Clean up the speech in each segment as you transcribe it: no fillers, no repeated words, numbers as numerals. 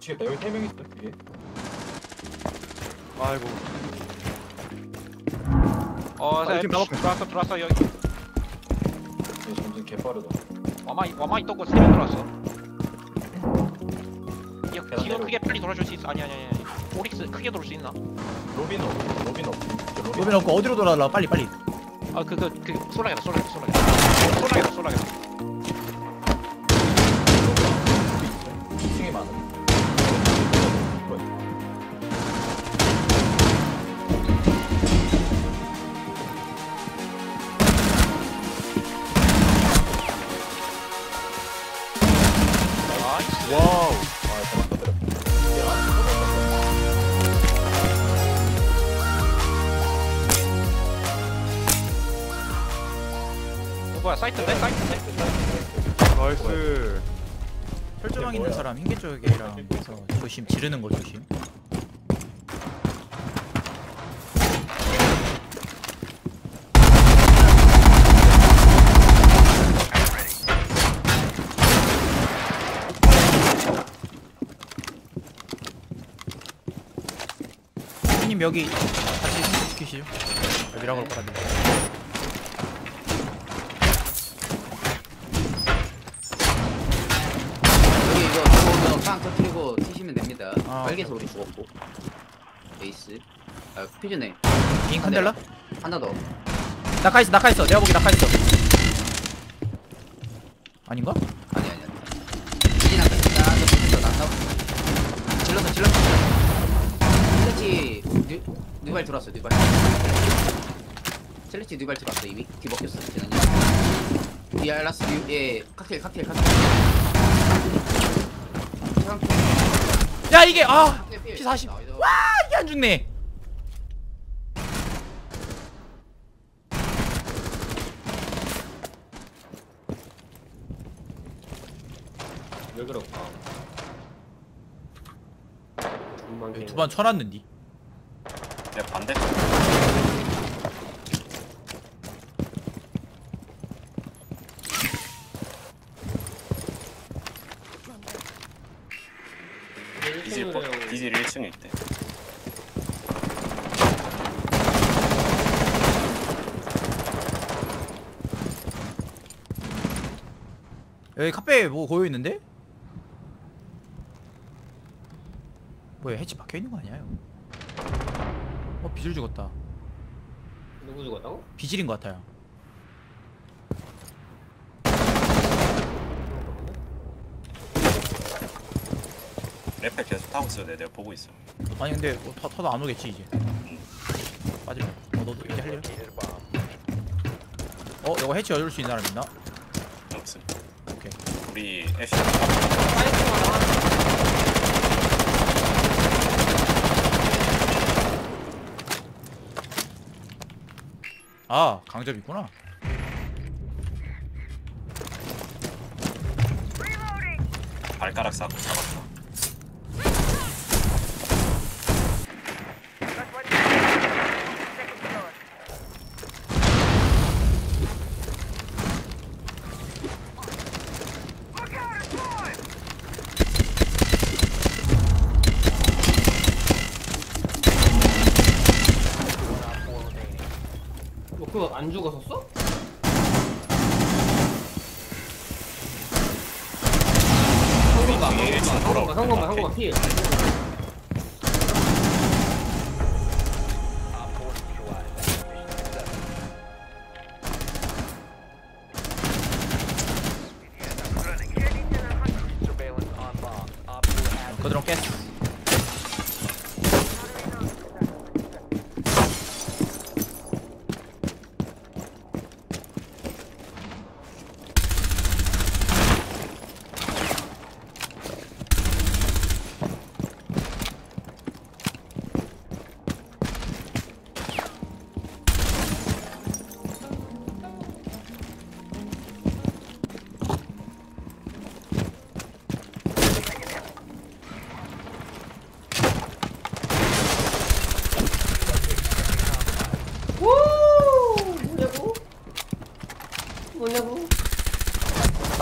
뒤에 배우 3명 있어 뒤에. 아이고. 들어왔어 여기. 점점 개빠르다. 와마이 떴고 3명 들어왔어. 지금 크게 빨리 돌아줄 수 있어. 아니. 오릭스 크게 돌 수 있나? 로빈 없고 어디로 돌아라 빨리. 아 그 쏠라게다. 뭐야 사이트인데? 나이스. 혈조망 있는 사람 흰개 쪽이랑 해서 조심 지르는 거 조심. 님 여기 같이 지키시죠. 여기라고 할 거라든지. 빵 터뜨리고 치시면 됩니다. 빨개서 우리 죽었고 에이스 피즈네 인 칸델라? 하나 더 낙하있어 내가 보기 낙하있어 아닌가? 아니 피즈 낙하있어 질렀어 슬래치 뉴발 들어왔어 뉴발 들어왔어 이미 뒤 먹혔어 야 라스 뉴에 칵테일 야 이게 아 P40 와 이게 안 죽네. 왜 그럴까? 두번 쳐놨는디? 내 반대. 디젤 1층에 있대. 여기 카페에 뭐 고여 있는데? 뭐야 해치 박혀 있는 거 아니야? 비질 죽었다. 누구 죽었다고? 비질인 거 같아요. 랩팩 계속 타고 있어. 내가 보고 있어. 아니 근데 타도 안 오겠지 이제. 빠지면. 너도 이제 할래? 이거 해치 열릴 수 있는 사람 있나? 없어. 오케이. 우리 애쉬. 아 강점 있구나. 발가락 싹 잡았다. 그거 안 죽었었어? 형건가 피해. 그대로 깼.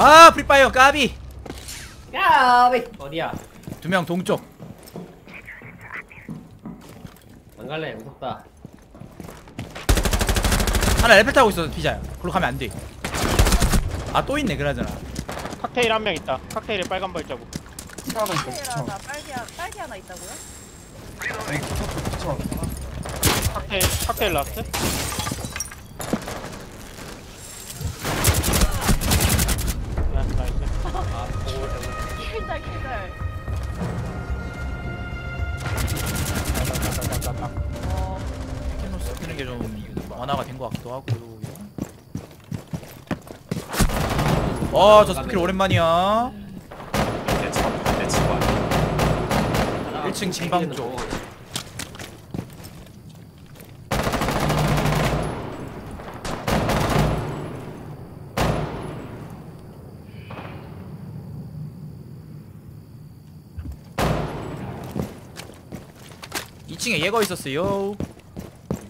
아 프리파이어 까비 어디야? 두 명 동쪽. 안 갈래, 무섭다. 하나 레벨 타고 있어, 피자야. 그걸로 가면 안 돼. 아, 또 있네, 그러잖아. 칵테일 한 명 있다. 칵테일에 빨간 발자국. 차 하나 있다. 딸기 하나 있다고요? 칵테일 나왔어? 완화가 된 것 같기도 하고. 아, 저 스킬 오랜만이야. 1층 진방 쪽. 얘가 있었어요.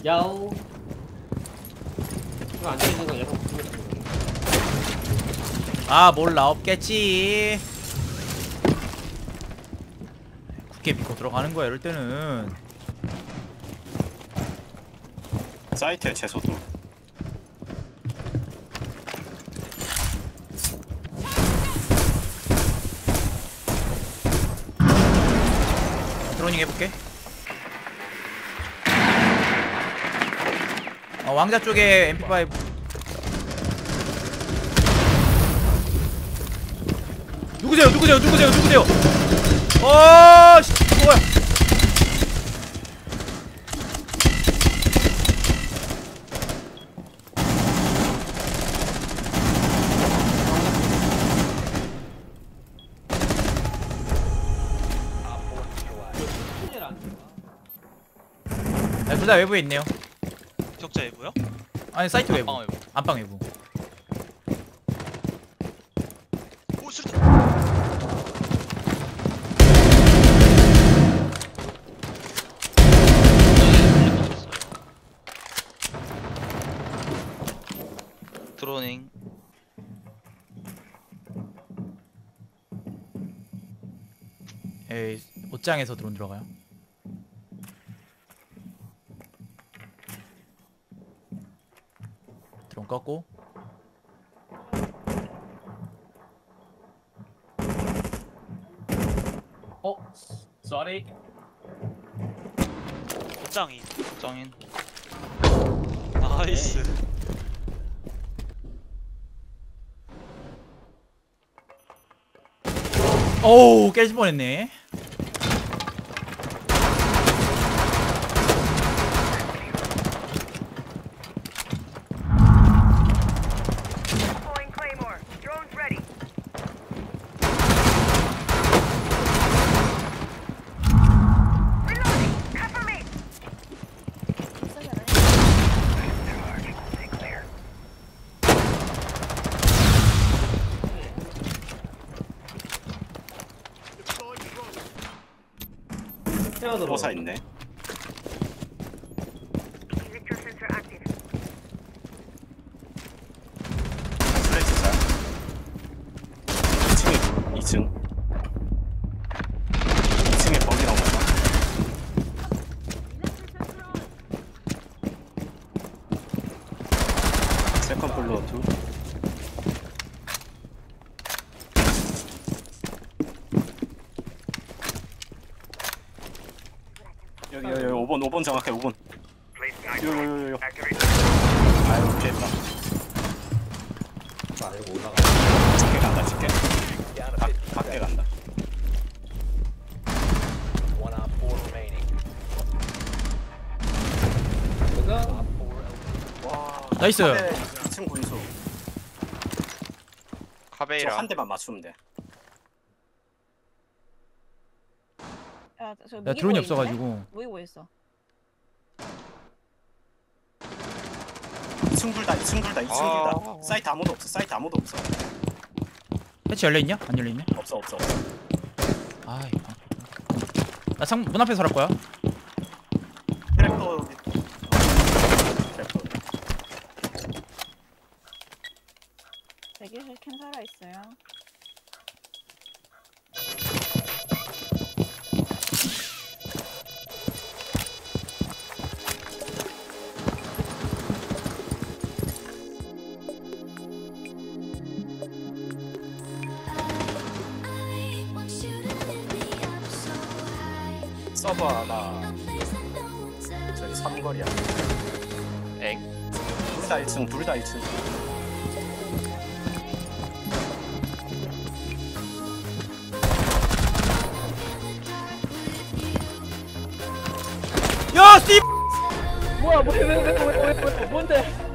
야오. 이거 안 되는 건 얘가 없으면 되는 거야. 아, 몰라. 없겠지. 굳게 믿고 들어가는 거야, 이럴 때는. 사이트에 채소도. 드로닝 해볼게. 왕자 쪽에 MP5. 누구세요? 어, 씨, 뭐야? 아, 둘 다 외부에 있네요. 적자 외부요? 아니, 사이트 외부. 안방 외부. 오, 수류탄. 드로닝. 에이, 옷장에서 드론 들어가요? 꺾고 어? 쏘리 짱인 나이스. 오우, 깨질 뻔했네. 호사 있네. 슬래치자. 2층에 버기 나온다. 세컨 블루 2. 여기 5번 정확해. 5번 요요요요. 아유, 피했다. 아, 여기 올라가. 집게 간다, 집게. 밖에 간다. 나이스. 2층 군수 카베이라 한 대만 맞추면 돼. 야, 나 드론이 없어가지고. 모이고 있어. 2층 둘다. 사이트 아무도 없어. 패치 열려있냐? 안 열려있네? 없어. 아이, 나 문 앞에서 할 거야. 트랩도. 대기실 캔 살아있어요. 서버 하나 저희 삼거리야. 엥? 둘 다 1층, 둘 다 1층. 야, 씨! 뭐야, 뭔데?